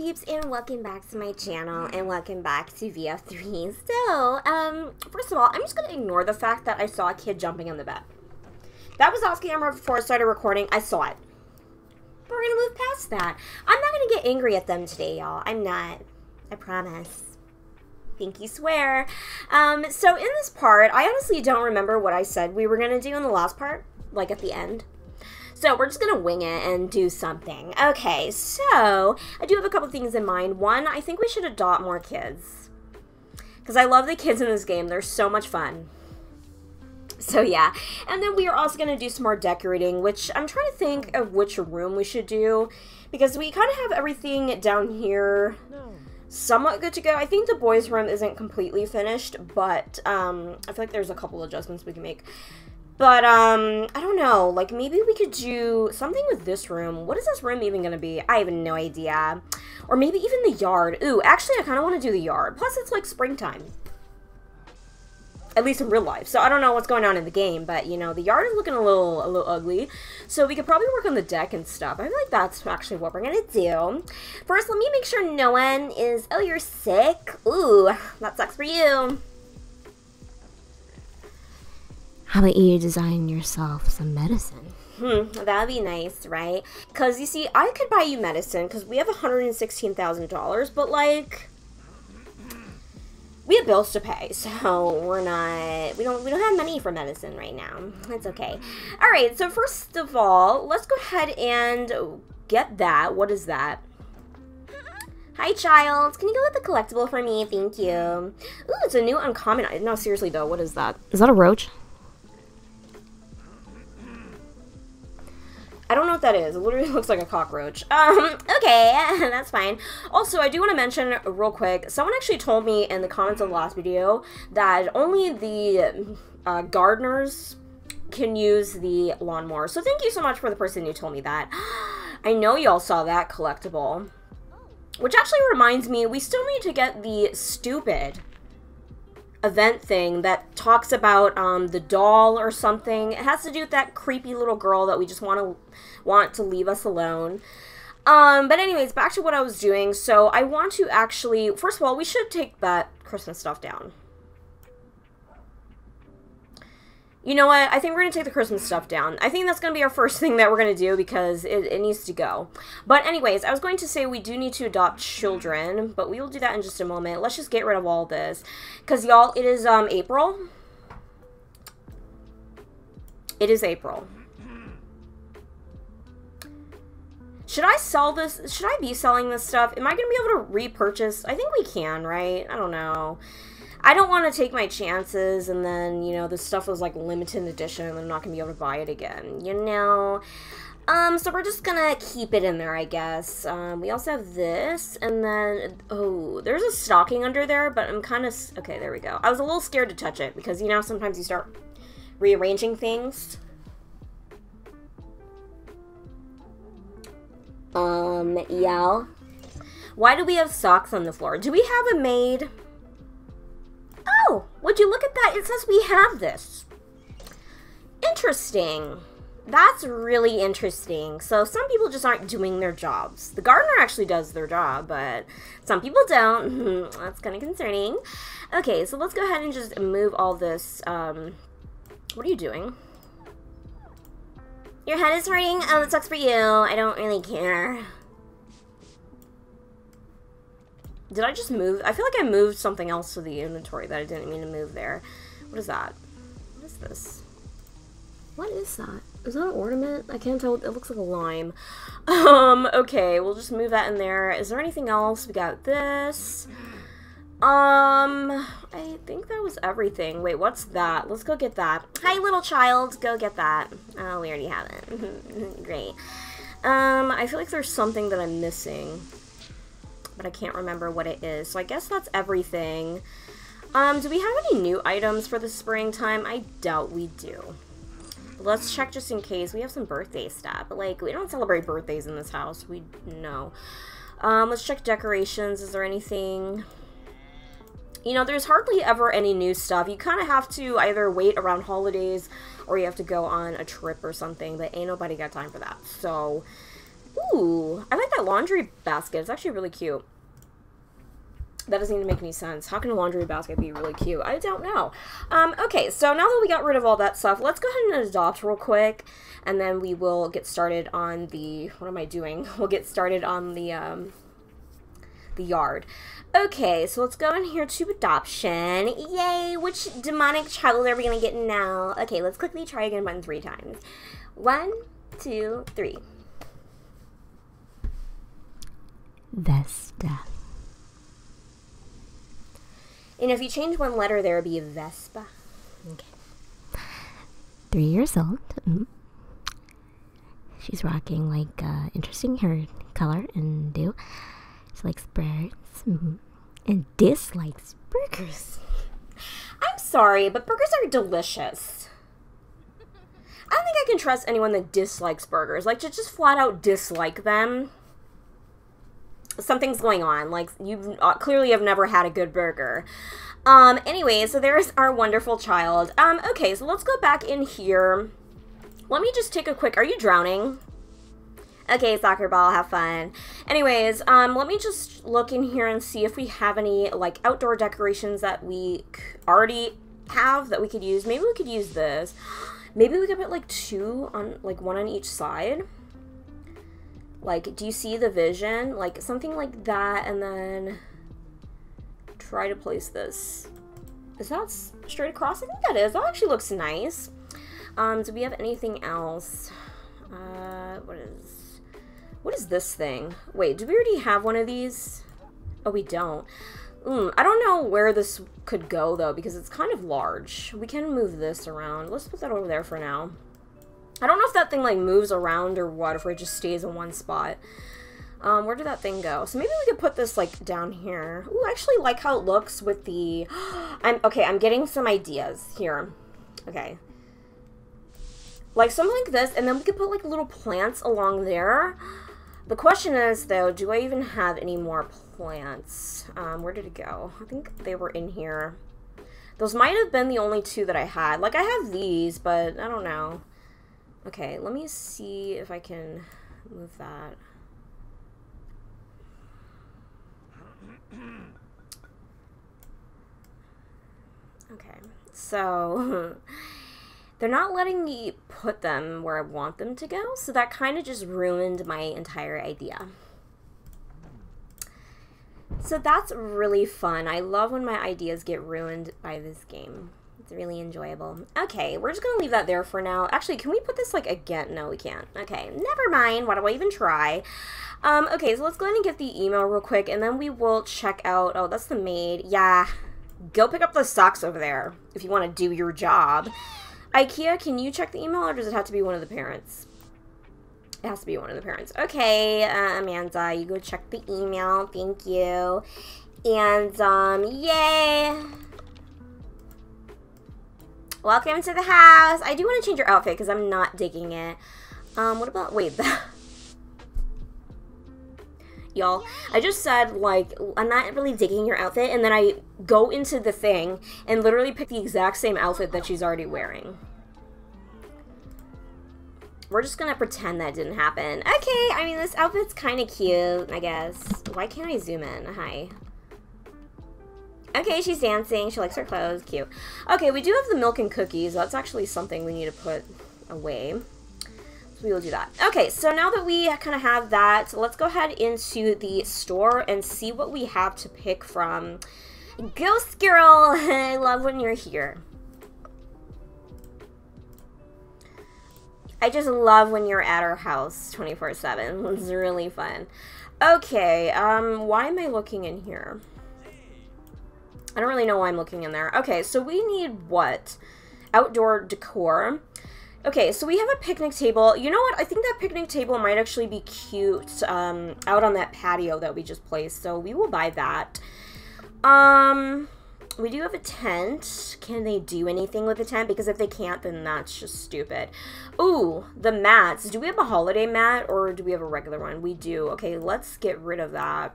peeps, and welcome back to my channel, and welcome back to VF3. So, first of all, I'm just going to ignore the fact that I saw a kid jumping on the bed. That was off camera before I started recording. I saw it. We're going to move past that. I'm not going to get angry at them today, y'all. I'm not. I promise. Pinky swear. So in this part, I honestly don't remember what I said we were going to do in the last part, like at the end. So we're just going to wing it and do something. Okay, so I do have a couple things in mind. One, I think we should adopt more kids. Because I love the kids in this game. They're so much fun. So yeah. And then we are also going to do some more decorating, which I'm trying to think of which room we should do. Because we kind of have everything down here somewhat good to go. I think the boys' room isn't completely finished, but I feel like there's a couple adjustments we can make. But, I don't know, like, maybe we could do something with this room. What is this room even going to be? I have no idea. Or maybe even the yard. Ooh, actually, I kind of want to do the yard. Plus, it's, like, springtime. At least in real life. So, I don't know what's going on in the game, but, you know, the yard is looking a little ugly. So, we could probably work on the deck and stuff. I feel like that's actually what we're going to do. First, let me make sure no one is... Oh, you're sick? Ooh, that sucks for you. How about you design yourself some medicine? That would be nice, right? Because, you see, I could buy you medicine because we have $116,000, but, like, we have bills to pay, so we're not, we don't have money for medicine right now. That's okay. All right, so first of all, let's go ahead and get that. What is that? Hi, child. Can you go with the collectible for me? Thank you. Ooh, it's a new uncommon. No, seriously, though, what is that? Is that a roach? I don't know what that is. It literally looks like a cockroach. Okay, that's fine. Also, I do want to mention real quick, someone actually told me in the comments of the last video that only the gardeners can use the lawnmower. So thank you so much for the person who told me that. I know y'all saw that collectible. Which actually reminds me, we still need to get the stupid event thing that talks about the doll or something. It has to do with that creepy little girl that we just want to leave us alone. But anyways, back to what I was doing. So I want to actually, first of all, we should take that Christmas stuff down. You know what? I think we're going to take the Christmas stuff down. I think that's going to be our first thing that we're going to do because it needs to go. But anyways, I was going to say we do need to adopt children, but we will do that in just a moment. Let's just get rid of all this. Because, y'all, it is April. It is April. Should I sell this? Should I be selling this stuff? Am I going to be able to repurchase? I think we can, right? I don't know. I don't want to take my chances and then, you know, this stuff was like limited edition and I'm not going to be able to buy it again, you know? So we're just going to keep it in there, I guess. We also have this and then, oh, there's a stocking under there, but I'm kind of, okay, there we go. I was a little scared to touch it because, you know, sometimes you start rearranging things. Yeah. Why do we have socks on the floor? Do we have a maid? Oh, would you look at that? It says we have this. Interesting. That's really interesting. So some people just aren't doing their jobs. The gardener actually does their job, but some people don't. That's kind of concerning. Okay, so let's go ahead and just move all this. What are you doing? Your head is hurting? Oh, that sucks for you. I don't really care. Did I just move? I feel like I moved something else to the inventory that I didn't mean to move there. What is that? What is this? What is that? Is that an ornament? I can't tell. It looks like a lime. Okay, we'll just move that in there. Is there anything else? We got this. I think that was everything. Wait, what's that? Let's go get that. Hi, little child. Go get that. Oh, we already have it. Great. I feel like there's something that I'm missing, but I can't remember what it is. So I guess that's everything. Do we have any new items for the springtime? I doubt we do. Let's check just in case. We have some birthday stuff. But, like, we don't celebrate birthdays in this house. We know. Let's check decorations. Is there anything? You know, there's hardly ever any new stuff. You kind of have to either wait around holidays or you have to go on a trip or something. But ain't nobody got time for that. So... Ooh, I like a laundry basket. It's actually really cute. That doesn't even make any sense. How can a laundry basket be really cute? I don't know. Okay, so now that we got rid of all that stuff, let's go ahead and adopt real quick, and then we will get started on the... What am I doing? We'll get started on the yard. Okay, so let's go in here to adoption. Yay! Which demonic child are we going to get now? Okay, let's click the try again button 3 times. 1, 2, 3. Vesta. And if you change one letter, there would be Vespa. Okay. 3 years old. Mm-hmm. She's rocking, like, interesting hair color and do. She likes birds. Mm-hmm. And dislikes burgers. I'm sorry, but burgers are delicious. I don't think I can trust anyone that dislikes burgers. Like, to just flat out dislike them. Something's going on. Like, you clearly have never had a good burger. Anyway, so there's our wonderful child. Okay, so let's go back in here. Let me just take a quick... Are you drowning? Okay, soccer ball, have fun. Anyways, let me just look in here and see if we have any, like, outdoor decorations that we already have that we could use. Maybe we could use this. Maybe we could put, like, 2 on, like, 1 on each side. Like, do you see the vision? Like, something like that, and then try to place this. Is that straight across? I think that is. That actually looks nice. Do we have anything else? What is this thing? Wait, do we already have one of these? Oh, we don't. I don't know where this could go, though, because it's kind of large. We can move this around. Let's put that over there for now. I don't know if that thing, like, moves around or what, if it just stays in one spot. Where did that thing go? So maybe we could put this, like, down here. Ooh, I actually like how it looks with the... I'm getting some ideas here. Okay. Like, something like this, and then we could put, like, little plants along there. The question is, though, do I even have any more plants? Where did it go? I think they were in here. Those might have been the only 2 that I had. Like, I have these, but I don't know. Okay, let me see if I can move that. Okay, so they're not letting me put them where I want them to go, so that kind of just ruined my entire idea. So that's really fun. I love when my ideas get ruined by this game. Really enjoyable. Okay, we're just gonna leave that there for now. Actually, can we put this, like, again? No, we can't. Okay, never mind. Why do I even try? Okay, so let's go ahead and get the email real quick, and then we will check out. Oh, that's the maid. Yeah, go pick up the socks over there if you want to do your job. IKEA, can you check the email, or does it have to be one of the parents? It has to be one of the parents. Okay, Amanda, you go check the email. Thank you. And yay. Welcome to the house. I do want to change your outfit because I'm not digging it. What about... Wait. Y'all, I just said, like, I'm not really digging your outfit. And then I go into the thing and literally pick the exact same outfit that she's already wearing. We're just going to pretend that didn't happen. Okay, I mean, this outfit's kind of cute, I guess. Why can't I zoom in? Hi. Okay, she's dancing. She likes her clothes. Cute. Okay, we do have the milk and cookies. That's actually something we need to put away. So we will do that. Okay, so now that we kind of have that, let's go ahead into the store and see what we have to pick from. Ghost Girl! I love when you're here. I just love when you're at our house 24/7. It's really fun. Okay, why am I looking in here? I don't really know why I'm looking in there. Okay, so we need what? Outdoor decor. Okay, so we have a picnic table. You know what? I think that picnic table might actually be cute out on that patio that we just placed. So we will buy that. We do have a tent. Can they do anything with a tent? Because if they can't, then that's just stupid. Ooh, the mats. Do we have a holiday mat or do we have a regular one? We do. Okay, let's get rid of that.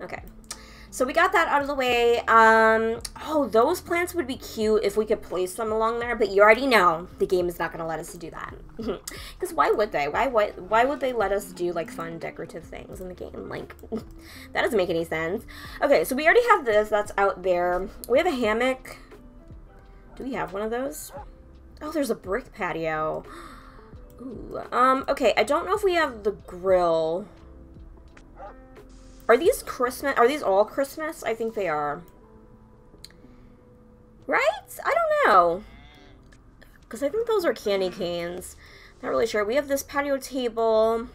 Okay. So we got that out of the way. Oh, those plants would be cute if we could place them along there, but you already know the game is not going to let us do that. Because why would they? Why would they let us do, like, fun decorative things in the game? Like, that doesn't make any sense. Okay, so we already have this. That's out there. We have a hammock. Do we have one of those? Oh, there's a brick patio. Ooh. Okay, I don't know if we have the grill. Are these Christmas? Are these all Christmas? I think they are. Right? I don't know. Because I think those are candy canes. Not really sure. We have this patio table.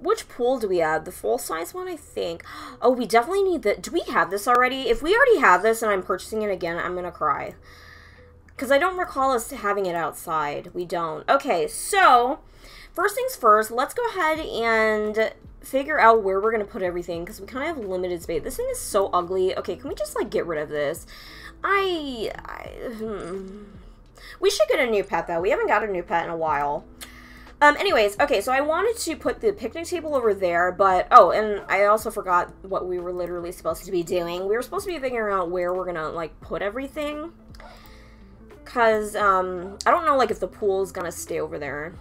Which pool do we have? The full-size one, I think. Oh, we definitely need the... Do we have this already? If we already have this and I'm purchasing it again, I'm going to cry. Because I don't recall us having it outside. We don't. Okay, so... First things first, let's go ahead and... figure out where we're gonna put everything, because we kind of have limited space. This thing is so ugly. Okay, can we just, like, get rid of this? We should get a new pet, though. We haven't got a new pet in a while. Anyways, okay, so I wanted to put the picnic table over there, but, oh, and I also forgot what we were literally supposed to be doing. We were supposed to be figuring out where we're gonna, like, put everything, because, I don't know, like, if the pool's gonna stay over there.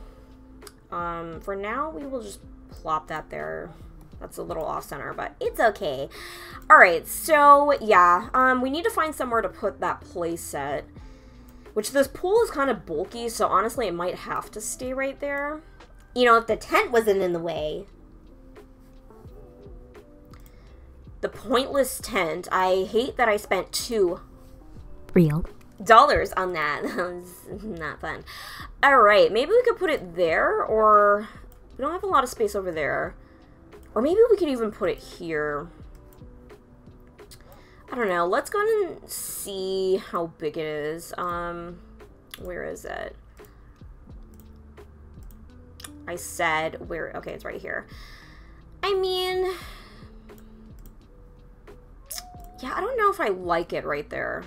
For now, we will just plop that there. That's a little off center, but it's okay. All right, so yeah, we need to find somewhere to put that play set, which this pool is kind of bulky, so honestly it might have to stay right there, you know, if the tent wasn't in the way. The pointless tent. I hate that I spent $2 on that. That was not fun. All right, maybe we could put it there, or we don't have a lot of space over there. Or maybe we could even put it here. I don't know. Let's go ahead and see how big it is. Where is it? I said where... Okay, it's right here. I mean... Yeah, I don't know if I like it right there.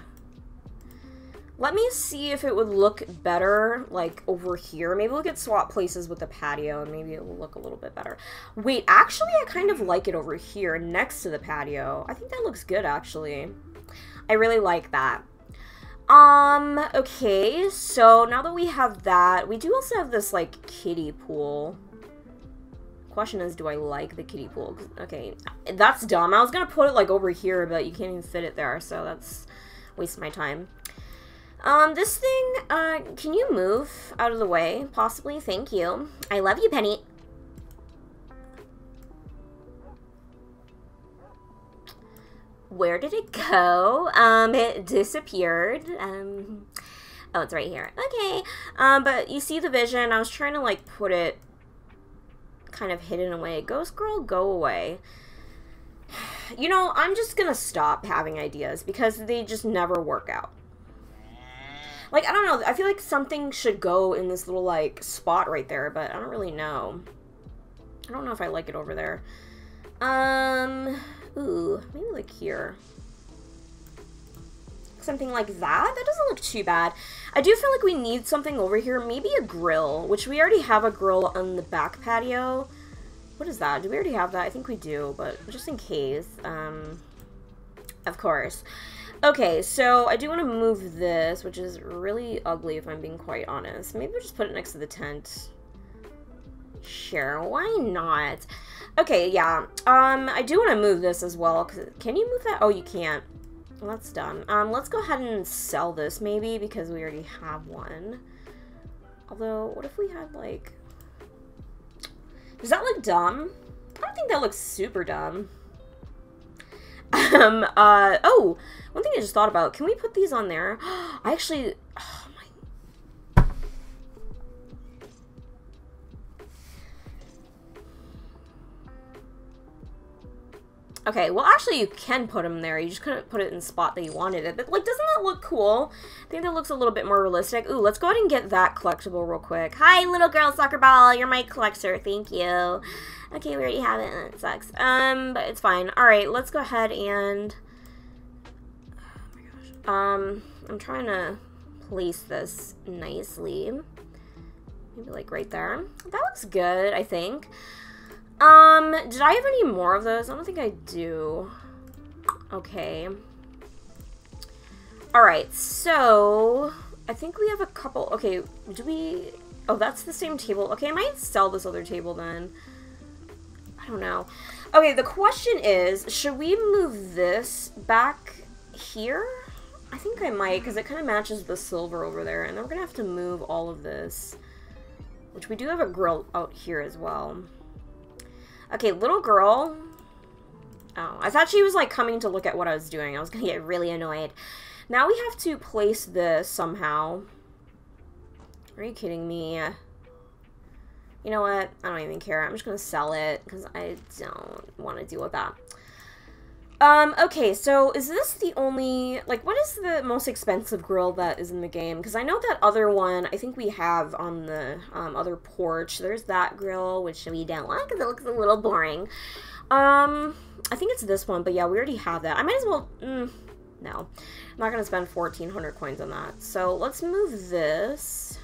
Let me see if it would look better, like, over here. Maybe we could swap places with the patio, and maybe it will look a little bit better. Wait, actually, I kind of like it over here, next to the patio. I think that looks good, actually. I really like that. Okay, so now that we have that, we do also have this, like, kiddie pool. Question is, do I like the kiddie pool? Okay, that's dumb. I was gonna put it, like, over here, but you can't even fit it there, so that's a waste of my time. This thing, can you move out of the way? Possibly, thank you. I love you, Penny. Where did it go? It disappeared. Oh, it's right here. Okay. But you see the vision. I was trying to, like, put it kind of hidden away. Ghost girl, go away. You know, I'm just gonna stop having ideas because they just never work out. Like, I don't know. I feel like something should go in this little, like, spot right there, but I don't really know. I don't know if I like it over there. Ooh, maybe, like, here. Something like that? That doesn't look too bad. I do feel like we need something over here. Maybe a grill, which we already have a grill on the back patio. What is that? Do we already have that? I think we do, but just in case. Of course. Okay, so I do want to move this, which is really ugly if I'm being quite honest. Maybe we'll just put it next to the tent. Sure, why not? Okay, yeah. I do want to move this as well. Can you move that? Oh, you can't. Well, that's dumb. Let's go ahead and sell this maybe because we already have one. Although, what if we had like... Does that look dumb? I don't think that looks super dumb. Oh, one thing I just thought about. Can we put these on there? I actually, oh my. Okay, well actually you can put them there. You just couldn't put it in the spot that you wanted it. But like, doesn't that look cool? I think that looks a little bit more realistic. Ooh, let's go ahead and get that collectible real quick. Hi, little girl soccer ball. You're my collector. Thank you. Okay, we already have it, and it sucks. But it's fine. Alright, let's go ahead and... Oh my gosh. I'm trying to place this nicely. Maybe, like, right there. That looks good, I think. Did I have any more of those? I don't think I do. Okay. Alright, so I think we have a couple. Okay, do we... Oh, that's the same table. Okay, I might sell this other table then. I don't know. Okay, the question is, should we move this back here? I think I might, because it kind of matches the silver over there. And then we're going to have to move all of this. Which we do have a grill out here as well. Okay, little girl. Oh, I thought she was, like, coming to look at what I was doing. I was going to get really annoyed. Now we have to place this somehow. Are you kidding me? You know what? I don't even care. I'm just going to sell it because I don't want to deal with that. Okay, so is this the only... Like, what is the most expensive grill that is in the game? Because I know that other one, I think we have on the other porch. There's that grill, which we don't want because it looks a little boring. I think it's this one, but yeah, we already have that. I might as well... no. I'm not going to spend 1,400 coins on that. So let's move this.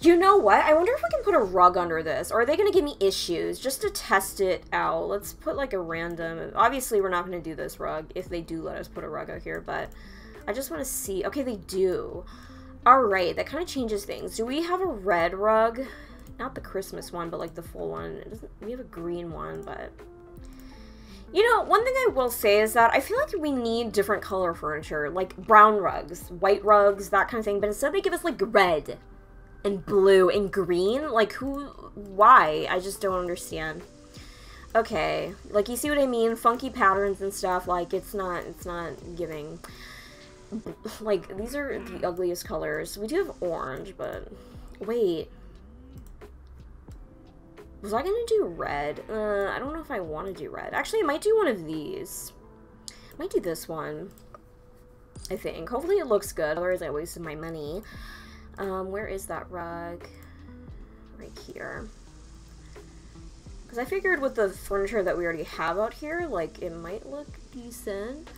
You know what? I wonder if we can put a rug under this. Or are they going to give me issues? Just to test it out. Let's put like a random... Obviously, we're not going to do this rug if they do let us put a rug out here. But I just want to see. Okay, they do. Alright, that kind of changes things. Do we have a red rug? Not the Christmas one, but like the full one. It doesn't... We have a green one, but... You know, one thing I will say is that I feel like we need different color furniture. Like brown rugs, white rugs, that kind of thing. But instead they give us like red and blue and green. Like who, why? I just don't understand. Okay, like you see what I mean? Funky patterns and stuff. Like it's not giving. Like these are the ugliest colors. We do have orange, but wait. Was I gonna do red? I don't know if I want to do red. Actually, I might do one of these. I might do this one. I think. Hopefully it looks good. Otherwise, I wasted my money. Where is that rug? Right here. Because I figured with the furniture that we already have out here, like, it might look decent.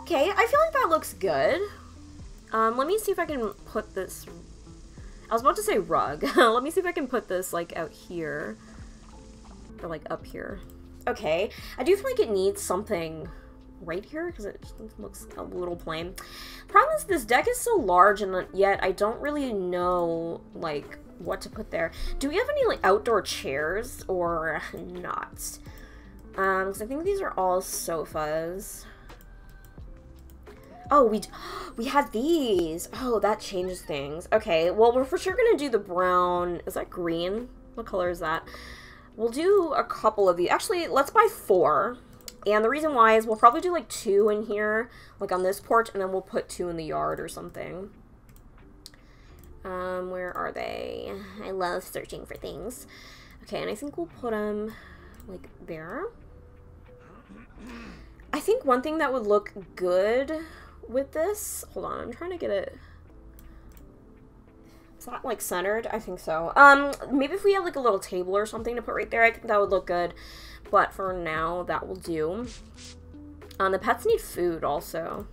Okay, I feel like that looks good. Let me see if I can put this... I was about to say rug. Let me see if I can put this, like, out here. Or, like, up here. Okay. I do feel like it needs something right here, because it looks a little plain. Problem is, this deck is so large, and yet I don't really know, like, what to put there. Do we have any, like, outdoor chairs or not? Because I think these are all sofas. Oh, we had these. Oh, that changes things. Okay, well, we're for sure going to do the brown. Is that green? What color is that? We'll do a couple of these. Actually, let's buy 4. And the reason why is we'll probably do, like, 2 in here, like, on this porch, and then we'll put 2 in the yard or something. Where are they? I love searching for things. Okay, and I think we'll put them, like, there. I think one thing that would look good... with this, hold on, I'm trying to get it. Is that like centered? I think so. Maybe if we had like a little table or something to put right there, I think that would look good. But for now, that will do. The pets need food also.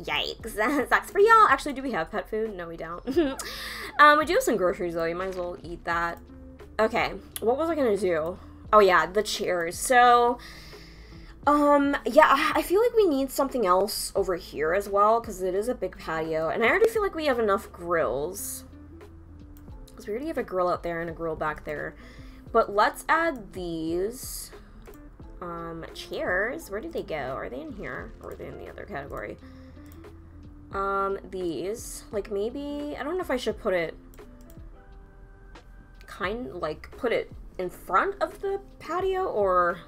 Yikes, that sucks for y'all. Actually, do we have pet food? No, we don't. We do have some groceries though. You might as well eat that. Okay, what was I gonna do? Oh yeah, the chairs. So. Yeah, I feel like we need something else over here as well, because it is a big patio, and I already feel like we have enough grills. Because we already have a grill out there and a grill back there. But let's add these, chairs. Where did they go? Are they in here? Or are they in the other category? These. Like, maybe, I don't know if I should put it, put it in front of the patio, or...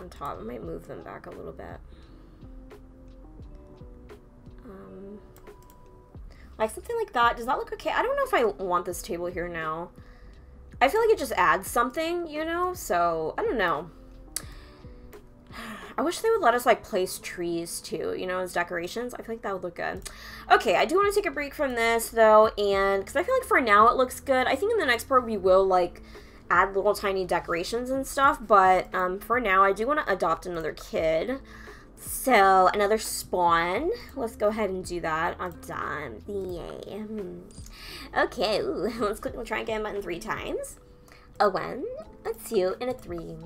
on top. I might move them back a little bit. Like something like that. Does that look okay? I don't know if I want this table here now. I feel like it just adds something, you know? So, I don't know. I wish they would let us, like, place trees, too, you know, as decorations. I feel like that would look good. Okay, I do want to take a break from this, though, and... because I feel like for now it looks good. I think in the next part we will, like... add little tiny decorations and stuff, but for now I do want to adopt another kid, so another spawn. Let's go ahead and do that. I'm done. Yay. Okay, let's click the try again button 3 times. A 1, a 2, and a 3.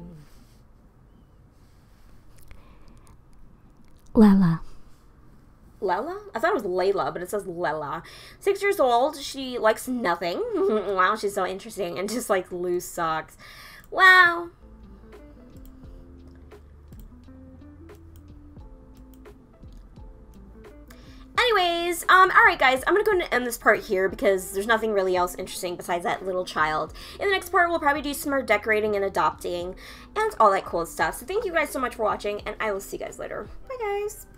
Lala. Lala? I thought it was Layla, but it says Lala. 6 years old. She likes nothing. Wow, she's so interesting. And just like loose socks. Wow. Anyways, alright guys, I'm gonna go ahead and end this part here because there's nothing really else interesting besides that little child. In the next part, we'll probably do some more decorating and adopting and all that cool stuff. So thank you guys so much for watching, and I will see you guys later. Bye guys!